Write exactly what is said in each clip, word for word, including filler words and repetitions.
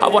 I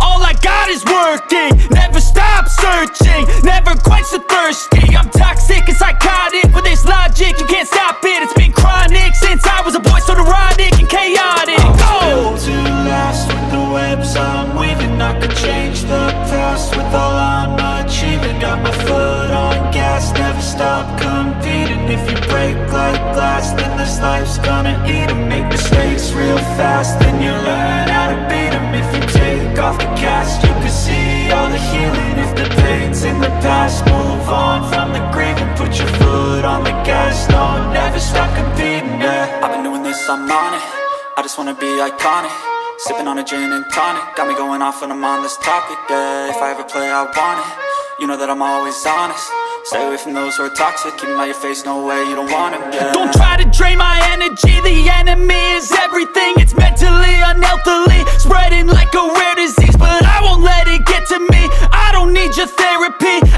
all I My God is working, never stop searching, never quench the thirsty. I'm toxic and psychotic, with this logic you can't stop it. It's been chronic since I was a boy, so neurotic and chaotic. Oh, still too lost with the webs I'm weaving. I could change the past with all I'm achieving. Got my foot on gas, never stop competing. If you break like glass, then this life's gonna eat 'em. Make mistakes real fast, then you learn how to beat 'em. If you take off the cast, you can see all the healing. If the pain's in the past, move on from the grave and put your foot on the gas. No, never stop competing, yeah. I've been doing this, I'm on it, I just wanna be iconic. Sipping on a gin and tonic, got me going off when I'm on this topic, yeah. If I ever play, I want it, you know that I'm always honest. Stay away from those who are toxic, keep them out your face, no way, you don't want them, yeah. Don't try to drain my energy, the enemy is everything. It's mentally, unhealthily, spreading like a rare disease. But I won't let it get to me, I don't need your therapy.